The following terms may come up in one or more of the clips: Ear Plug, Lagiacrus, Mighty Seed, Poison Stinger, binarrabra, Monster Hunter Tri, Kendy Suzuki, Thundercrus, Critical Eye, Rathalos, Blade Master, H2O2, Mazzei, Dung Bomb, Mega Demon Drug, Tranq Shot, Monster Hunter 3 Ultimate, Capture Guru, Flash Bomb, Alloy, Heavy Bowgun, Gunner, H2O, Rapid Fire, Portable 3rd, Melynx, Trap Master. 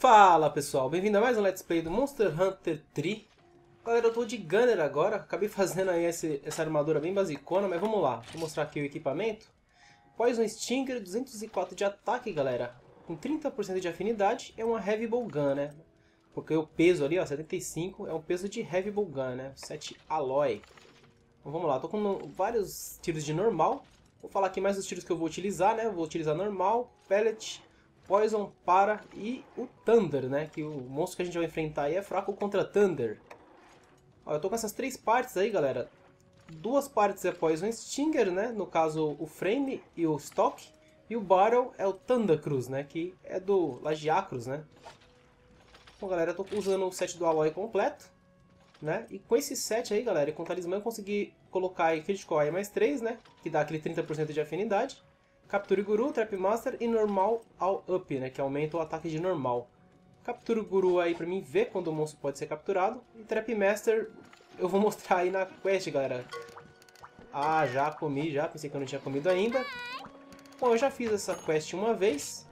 Fala pessoal, bem-vindo a mais um Let's Play do Monster Hunter 3. Galera, eu tô de Gunner agora, acabei fazendo aí essa armadura bem basicona, mas vamos lá. Vou mostrar aqui o equipamento. Poison Stinger, 204 de ataque, galera, com 30% de afinidade, é uma Heavy Bowgun, né? Porque o peso ali, ó, 75, é um peso de Heavy Bowgun, né? 7 Alloy. Então, vamos lá, tô com vários tiros de normal. Vou falar aqui mais os tiros que eu vou utilizar, né? Vou utilizar normal, pellet, Poison, para e o Thunder, né? Que o monstro que a gente vai enfrentar aí é fraco contra Thunder. Ó, eu tô com essas três partes aí, galera. Duas partes é Poison Stinger, né? No caso, o Frame e o Stock. E o Barrel é o Thundercrus, né? Que é do Lagiacrus, né? Bom, galera, eu tô usando o set do Alloy completo, né? E com esse set aí, galera, com o talismã eu consegui colocar aí Critical Eye mais 3, né? Que dá aquele 30% de afinidade. Capture Guru, Trap Master e Normal Up, né, que aumenta o ataque de normal. Capture Guru aí pra mim ver quando o monstro pode ser capturado. E Trap Master eu vou mostrar aí na quest, galera. Ah, já comi, já. Pensei que eu não tinha comido ainda. Bom, eu já fiz essa quest uma vez.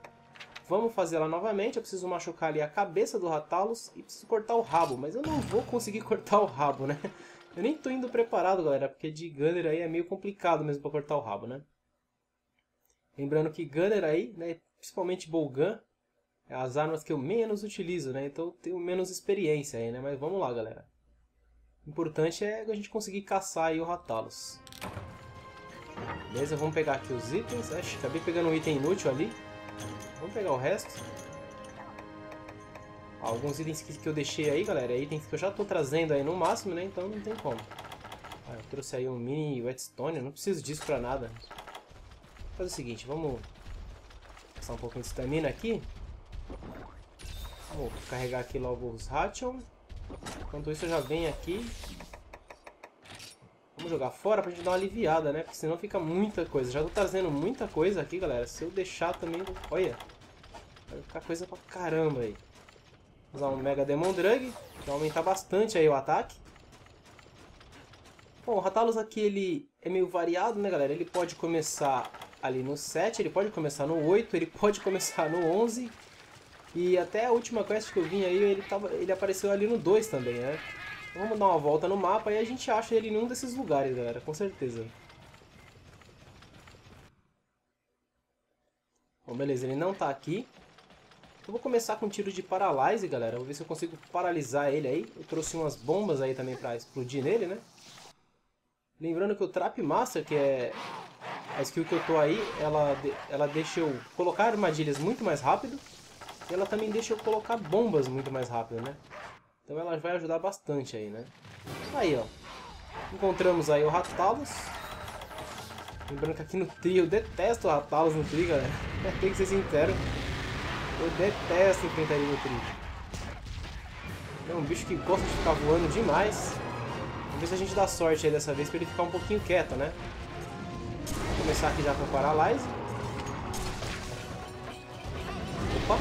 Vamos fazer ela novamente. Eu preciso machucar ali a cabeça do Rathalos e preciso cortar o rabo. Mas eu não vou conseguir cortar o rabo, né? Eu nem tô indo preparado, galera, porque de Gunner aí é meio complicado mesmo pra cortar o rabo, né? Lembrando que Gunner aí, né, principalmente Bowgun, é as armas que eu menos utilizo, né? Então eu tenho menos experiência aí, né? Mas vamos lá, galera. O importante é a gente conseguir caçar aí o Rathalos. Beleza, vamos pegar aqui os itens. Acho, acabei pegando um item inútil ali. Vamos pegar o resto. Ó, alguns itens que eu deixei aí, galera, é itens que eu já tô trazendo aí no máximo, né? Então não tem como. Ah, eu trouxe aí um mini whetstone, eu não preciso disso pra nada. Faz o seguinte, vamos passar um pouquinho de estamina aqui. Vou carregar aqui logo os Ration. Enquanto isso eu já venho aqui. Vamos jogar fora pra gente dar uma aliviada, né? Porque senão fica muita coisa. Já tô trazendo muita coisa aqui, galera. Se eu deixar também... Olha! Vai ficar coisa pra caramba aí. Vou usar um Mega Demon Drug. Vai aumentar bastante aí o ataque. Bom, o Rathalos aqui ele é meio variado, né, galera? Ele pode começar... ali no 7, ele pode começar no 8, ele pode começar no 11. E até a última quest que eu vim aí, ele apareceu ali no 2 também, né? Então vamos dar uma volta no mapa e a gente acha ele em um desses lugares, galera, com certeza. Bom, beleza, ele não tá aqui. Eu vou começar com um tiro de Paralyze, galera. Vou ver se eu consigo paralisar ele aí. Eu trouxe umas bombas aí também pra explodir nele, né? Lembrando que o Trap Master, que é... a skill que eu tô aí, ela deixa eu colocar armadilhas muito mais rápido. E ela também deixa eu colocar bombas muito mais rápido, né? Então ela vai ajudar bastante aí, né? Aí, ó. Encontramos aí o Rathalos. Lembrando que aqui no Tri, eu detesto o Rathalos no Tri, galera. Tem que ser sincero. Eu detesto enfrentar ele no Tri. É um bicho que gosta de ficar voando demais. Vamos ver se a gente dá sorte aí dessa vez pra ele ficar um pouquinho quieto, né? Vou começar aqui já com o Paralyze. Opa!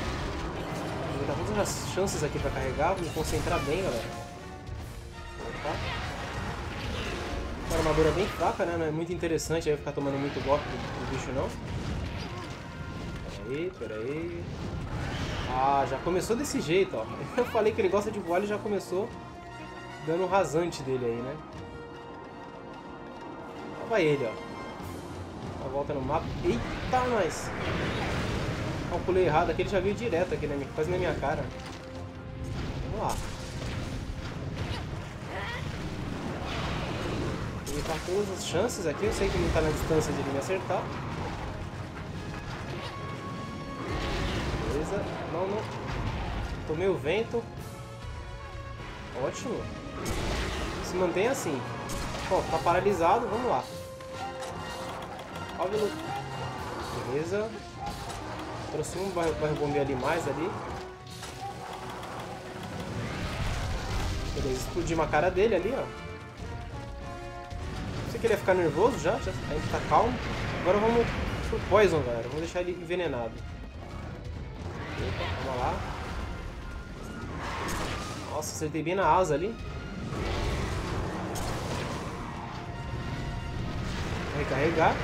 Vou dar todas as chances aqui pra carregar, vou me concentrar bem, galera. Opa! Uma armadura bem fraca, né? Não é muito interessante aí ficar tomando muito golpe do bicho, não. Peraí, peraí. Ah, já começou desse jeito, ó. Eu falei que ele gosta de voar e já começou dando um rasante dele aí, né? Vai ele, ó. Volta no mapa. Eita, nós! Calculei errado aqui, ele já veio direto aqui, né? Quase na minha cara. Vamos lá. Ele tá com todas as chances aqui, eu sei que ele tá na distância de ele me acertar. Beleza. Não, não. Tomei o vento. Ótimo. Se mantém assim. Bom, tá paralisado, vamos lá. Beleza. Trouxe um, vai bombear ali mais ali. Beleza, explodi uma cara dele ali, ó. Pensei que ele ia ficar nervoso já ainda tá calmo. Agora vamos pro Poison, galera. Vamos deixar ele envenenado. Opa, vamos lá. Nossa, acertei bem na asa ali. Recarregar.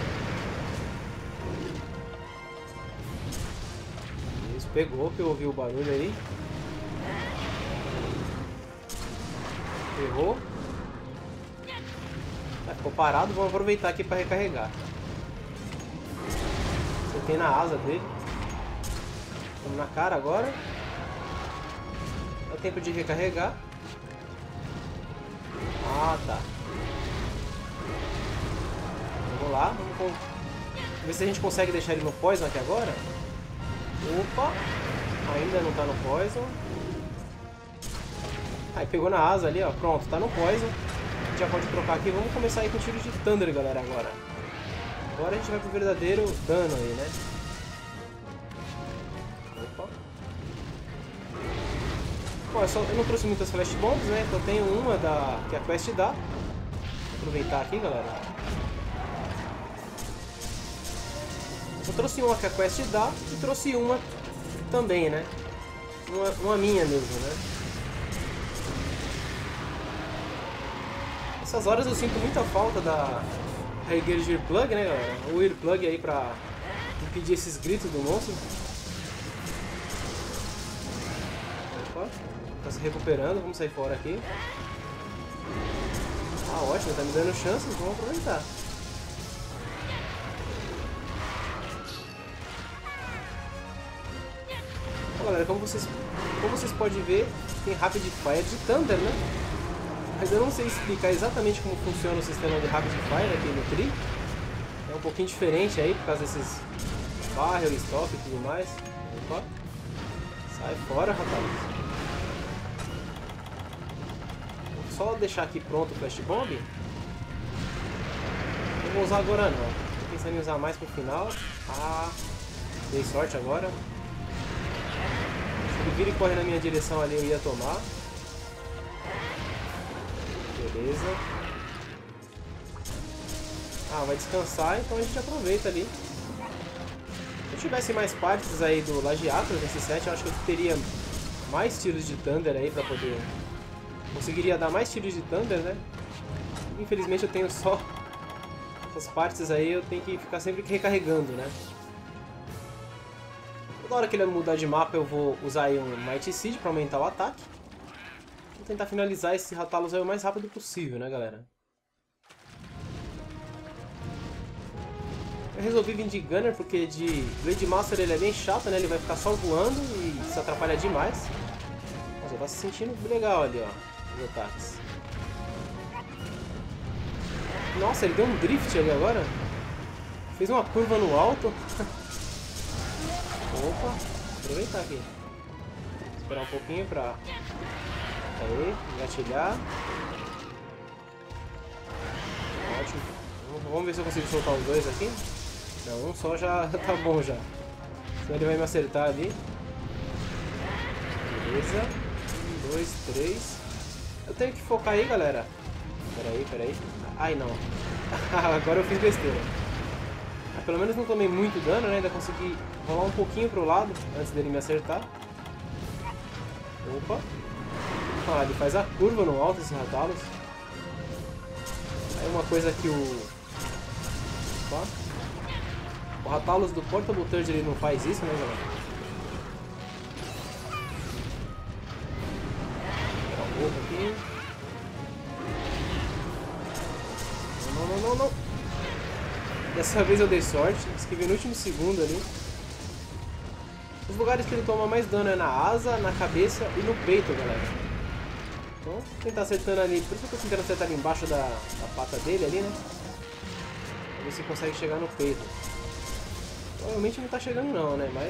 Pegou, que eu ouvi o barulho aí. Errou. Ah, ficou parado, vou aproveitar aqui para recarregar. Acertei na asa dele. Vamos na cara agora. Dá tempo de recarregar. Ah, tá. Vamos lá, vamos ver se a gente consegue deixar ele no Poison aqui agora. Opa, ainda não tá no Poison. Aí pegou na asa ali, ó, pronto, tá no Poison. A gente já pode trocar aqui, vamos começar aí com o tiro de Thunder, galera, agora. Agora a gente vai pro verdadeiro dano aí, né? Opa. Bom, eu não trouxe muitas Flash Bombs, né? Então tenho uma que a quest dá. Vou aproveitar aqui, galera. Eu trouxe uma que a quest dá e trouxe uma também, né? Uma minha mesmo, né? Nessas horas eu sinto muita falta da Ear Plug, né, galera? O Ear Plug aí pra impedir esses gritos do monstro. Opa, tá se recuperando, vamos sair fora aqui. Ah, ótimo, tá me dando chances, vamos aproveitar. Galera, como vocês podem ver, tem Rapid Fire de Thunder, né? Mas eu não sei explicar exatamente como funciona o sistema de Rapid Fire aqui no Tri. É um pouquinho diferente aí, por causa desses barrel, stop e tudo mais. Opa. Sai fora, Rathalos. Vou só deixar aqui pronto o Flash Bomb. Não vou usar agora não. Tô pensando em usar mais pro final. Ah, dei sorte agora. Se ele corre na minha direção ali, eu ia tomar. Beleza. Ah, vai descansar, então a gente aproveita ali. Se eu tivesse mais partes aí do Lagiacrus nesse set, eu acho que eu teria mais tiros de Thunder aí pra poder... Conseguiria dar mais tiros de Thunder, né? Infelizmente eu tenho só essas partes aí, eu tenho que ficar sempre recarregando, né? Na hora que ele mudar de mapa, eu vou usar aí um Mighty Seed para aumentar o ataque. Vou tentar finalizar esse Rathalos aí o mais rápido possível, né, galera? Eu resolvi vir de Gunner porque de Blade Master ele é bem chato, né? Ele vai ficar só voando e se atrapalha demais. Mas já tá se sentindo legal ali, ó, os ataques. Nossa, ele deu um drift ali agora. Fez uma curva no alto. Opa, aproveitar aqui. Esperar um pouquinho pra... Aí, engatilhar. Ótimo. Vamos ver se eu consigo soltar os dois aqui. Não, um só já tá bom já. Senão ele vai me acertar ali. Beleza. Um, dois, três. Eu tenho que focar aí, galera. Peraí. Ai, não. Agora eu fiz besteira. Pelo menos não tomei muito dano, né? Ainda consegui rolar um pouquinho pro lado antes dele me acertar. Opa! Ah, ele faz a curva no alto, esse Rathalos. Aí uma coisa que o Rathalos do Portable 3rd ele não faz isso, né, galera? Vou pegar um pouco aqui. Não. Dessa vez eu dei sorte, esquivei no último segundo ali. Os lugares que ele toma mais dano é na asa, na cabeça e no peito, galera. Então, vou tentar acertando ali, por isso que eu tô tentando acertar ali embaixo da pata dele ali, né? Pra ver se consegue chegar no peito. Provavelmente não tá chegando não, né? Mas...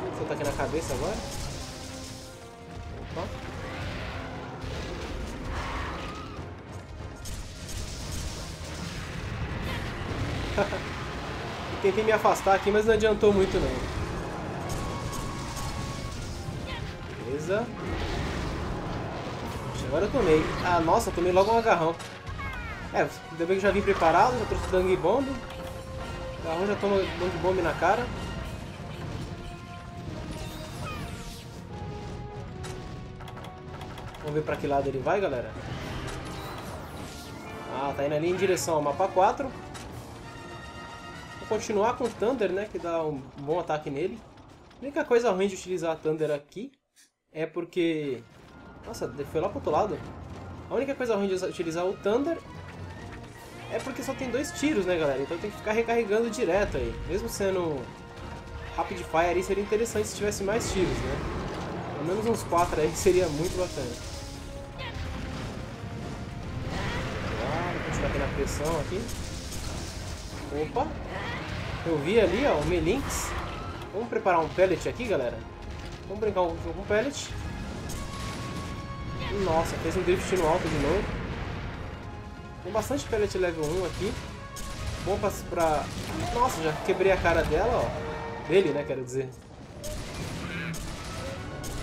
Vou soltar aqui na cabeça agora. Opa. Tentei me afastar aqui, mas não adiantou muito não. Beleza. Agora eu tomei. Ah, nossa, tomei logo um agarrão. Ainda bem que já vim preparado, já trouxe Dung Bomb. Agarrão, já toma Dung Bomb na cara. Vamos ver pra que lado ele vai, galera. Ah, tá indo ali em direção ao mapa 4. Vou continuar com o Thunder, né, que dá um bom ataque nele. A única coisa ruim de utilizar a Thunder aqui é porque... Nossa, foi lá pro outro lado. A única coisa ruim de utilizar o Thunder é porque só tem 2 tiros, né, galera? Então tem que ficar recarregando direto aí. Mesmo sendo Rapid Fire aí, seria interessante se tivesse mais tiros, né? Pelo menos uns 4 aí seria muito bacana. Aqui na pressão aqui. Opa! Eu vi ali, ó, o Melynx. Vamos preparar um pellet aqui, galera. Vamos brincar um jogo com um pellet. Nossa, fez um drift no alto de novo. Tem bastante pellet level 1 aqui. Bom pra... Nossa, já quebrei a cara dela, ó. Dele, né, quero dizer.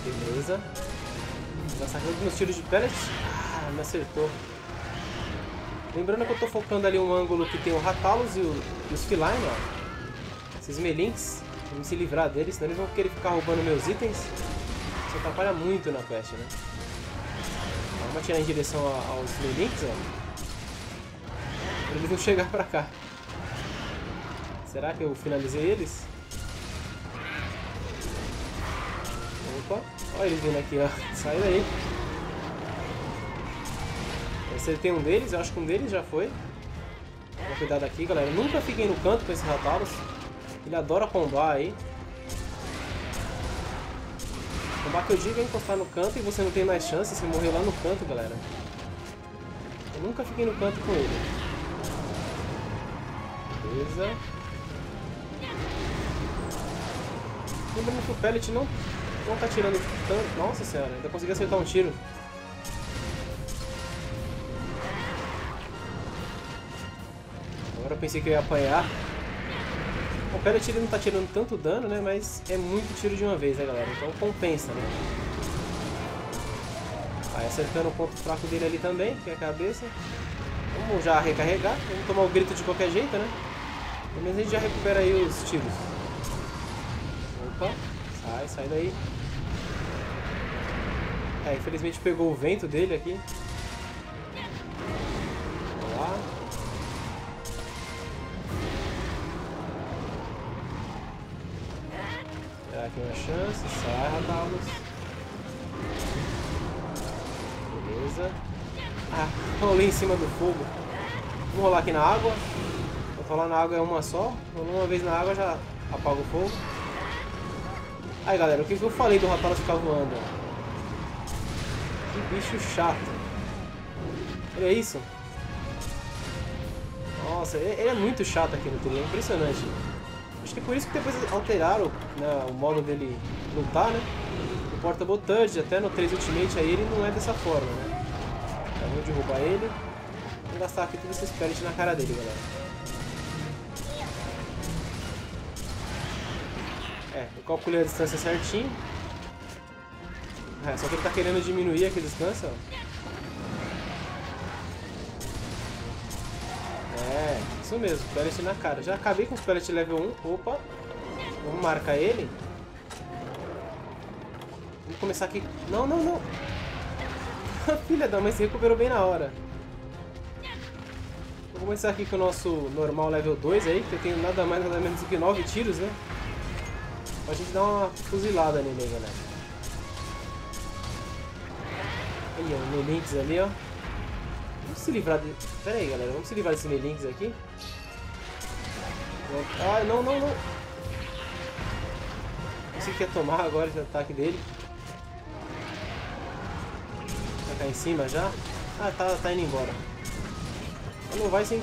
Beleza. Já sacando meus tiros de pellet. Ah, me acertou. Lembrando que eu tô focando ali um ângulo que tem o Rathalos e os Feline, ó. Esses Melynx, vamos se livrar deles, senão eles vão querer ficar roubando meus itens. Isso atrapalha muito na quest, né? Ó, vamos atirar em direção aos Melynx, ó. Pra eles não chegarem pra cá. Será que eu finalizei eles? Opa, olha eles vindo aqui, ó. Sai daí. Acertei um deles, eu acho que um deles já foi. Vou cuidar daqui, galera. Eu nunca fiquei no canto com esse Rathalos. Ele adora combar aí. Combar que eu digo é encostar no canto e você não tem mais chance. Você morreu lá no canto, galera. Eu nunca fiquei no canto com ele. Beleza. Lembrando que o pellet não tá tirando tanto. Nossa senhora, ainda consegui acertar um tiro. Eu pensei que eu ia apanhar. O pellet ele não tá tirando tanto dano, né? Mas é muito tiro de uma vez, né, galera? Então compensa, né? Vai acertando o ponto fraco dele ali também, que é a cabeça. Vamos já recarregar. Vamos tomar o grito de qualquer jeito, né? Pelo menos a gente já recupera aí os tiros. Opa, sai daí. É, infelizmente pegou o vento dele aqui. Vamos lá. Aqui uma chance, sai Rathalos. Beleza. Ah, rolei em cima do fogo. Vou rolar aqui na água. Vou rolar na água é uma só. Rolou uma vez na água já apaga o fogo. Aí galera, o que eu falei do Rathalos ficar voando? Que bicho chato. Olha isso. Nossa, ele é muito chato aqui no trilho, é impressionante. Acho que é por isso que depois alteraram, né, o modo dele lutar, né? O Portable 3rd, até no 3 Ultimate aí ele não é dessa forma, né? Então, vamos derrubar ele. Vamos gastar aqui todos esses pellets na cara dele, galera. É, eu calculei a distância certinho. É, só que ele tá querendo diminuir aqui a distância, ó. É... Isso mesmo, pellet na cara. Já acabei com os pellets level 1. Opa! Vamos marcar ele. Vamos começar aqui. Não, não, não! Filha da mãe, se recuperou bem na hora. Vou começar aqui com o nosso normal level 2 aí, que eu tenho nada mais nada menos do que 9 tiros, né? Pra gente dar uma fuzilada nele aí, galera. Olha, o Melynx ali, ó. Vamos se livrar de... Pera aí, galera. Vamos se livrar desse Melynx aqui. Ah, não, não, não. Você quer tomar agora esse ataque dele. Vai cair em cima já. Ah, tá indo embora. Não vai sem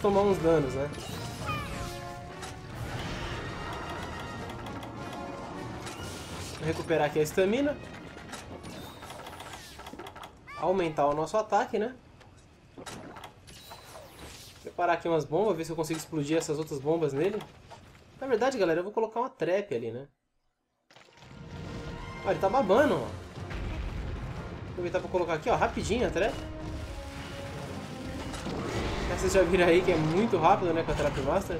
tomar uns danos, né? Vou recuperar aqui a estamina. Aumentar o nosso ataque, né? Preparar aqui umas bombas, ver se eu consigo explodir essas outras bombas nele. Na verdade, galera, eu vou colocar uma trap ali, né? Olha, ele tá babando, ó. Vou aproveitar pra colocar aqui, ó, rapidinho a trap. Vocês já viram aí que é muito rápido, né, com a Trap Master.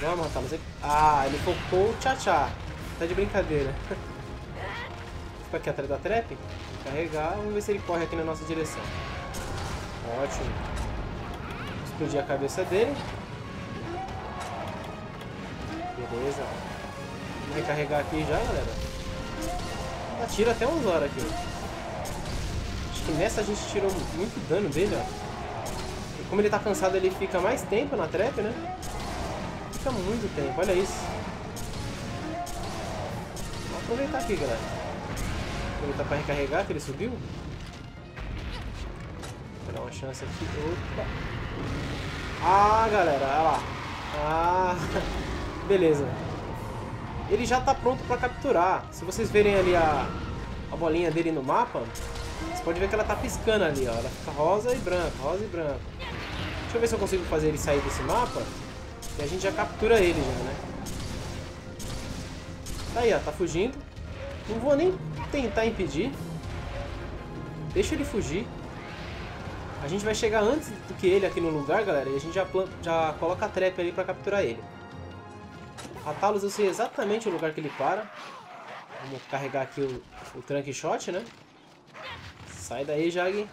Vamos matar você. Ah, ele focou o tchá-tchá. Tá de brincadeira. Fica aqui atrás da trap. Carregar, vamos ver se ele corre aqui na nossa direção. Ótimo. Explodir a cabeça dele. Beleza. Recarregar aqui já, galera. Atira até uns horas aqui. Acho que nessa a gente tirou muito dano dele, ó. E como ele tá cansado, ele fica mais tempo na trap, né? Fica muito tempo, olha isso. Vou aproveitar aqui, galera. Aproveitar pra recarregar, que ele subiu. Vou dar uma chance aqui. Opa. Ah, galera, olha lá. Ah, beleza. Ele já tá pronto pra capturar. Se vocês verem ali a bolinha dele no mapa, você pode ver que ela tá piscando ali, ó. Ela fica rosa e branca, rosa e branca. Deixa eu ver se eu consigo fazer ele sair desse mapa. E a gente já captura ele já, né? Tá aí, ó, tá fugindo. Não vou nem tentar impedir. Deixa ele fugir. A gente vai chegar antes do que ele aqui no lugar, galera. E a gente já coloca a trap ali pra capturar ele. Rathalos, eu sei exatamente o lugar que ele para. Vamos carregar aqui o Tranq Shot, né? Sai daí, Jag.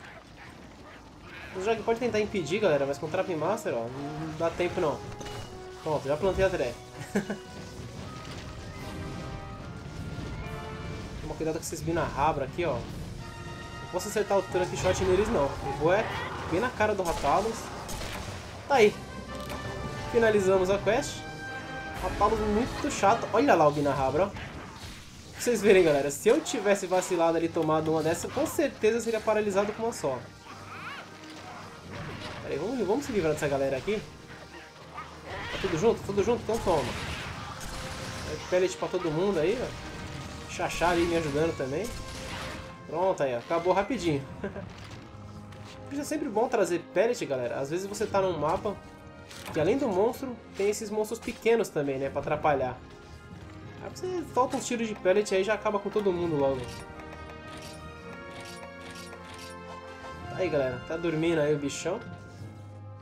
O Jag pode tentar impedir, galera, mas com o Trap Master, ó, não dá tempo não. Pronto, já plantei a trap. Toma cuidado com esses binarrabra aqui, ó. Não posso acertar o Tranq Shot neles não. Eu vou é bem na cara do Rathalos. Tá aí. Finalizamos a quest. Rathalos muito chato. Olha lá o binarrabra, ó. Pra vocês verem, galera, se eu tivesse vacilado ali, tomado uma dessa, com certeza eu seria paralisado com uma só. Pera aí, vamos se livrar dessa galera aqui. Tá tudo junto? Tudo junto? Então toma. Pellet pra todo mundo aí, ó. Xaxá ali me ajudando também. Pronto, aí, ó. Acabou rapidinho. É sempre bom trazer pellet, galera. Às vezes você tá num mapa que além do monstro, tem esses monstros pequenos também, né? Pra atrapalhar. Aí você solta uns tiros de pellet aí e já acaba com todo mundo logo. Tá aí, galera. Tá dormindo aí o bichão.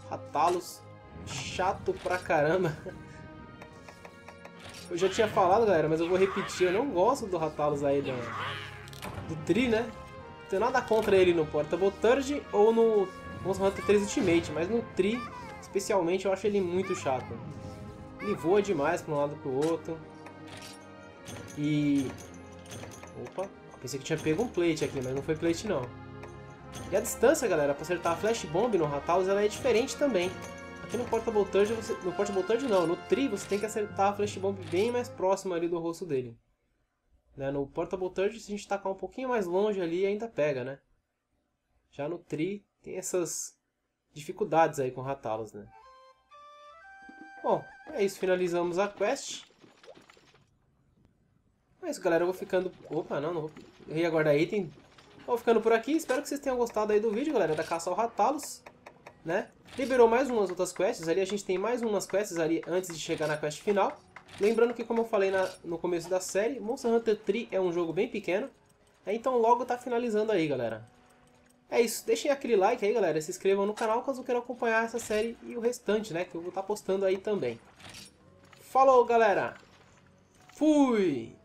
Rathalos. Chato pra caramba. Eu já tinha falado, galera, mas eu vou repetir. Eu não gosto do Rathalos aí do Tri, né? Não tenho nada contra ele no Portable 3rd ou no Monster Hunter 3 Ultimate, mas no Tri, especialmente, eu acho ele muito chato. Ele voa demais pra um lado e pro outro. E... opa, pensei que tinha pego um plate aqui, mas não foi plate não. E a distância, galera, pra acertar a Flash Bomb no Rathalos, ela é diferente também. Aqui no Portable 3rd, no Portable 3rd não, no Tri você tem que acertar a Flash Bomb bem mais próxima ali do rosto dele. Né? No Portable 3rd, se a gente tacar um pouquinho mais longe ali, ainda pega, né? Já no Tri tem essas dificuldades aí com o Rathalos, né? Bom, é isso, finalizamos a quest. É isso, galera, eu vou ficando... opa, não vou... eu ia guardar item. Vou ficando por aqui, espero que vocês tenham gostado aí do vídeo, galera, da caça ao Rathalos, né? Liberou mais umas outras quests, ali a gente tem mais umas quests ali antes de chegar na quest final. Lembrando que, como eu falei no começo da série, Monster Hunter 3 é um jogo bem pequeno, né? Então logo tá finalizando aí, galera. É isso, deixem aquele like aí, galera, se inscrevam no canal caso queiram acompanhar essa série e o restante, né, que eu vou estar postando aí também. Falou, galera! Fui!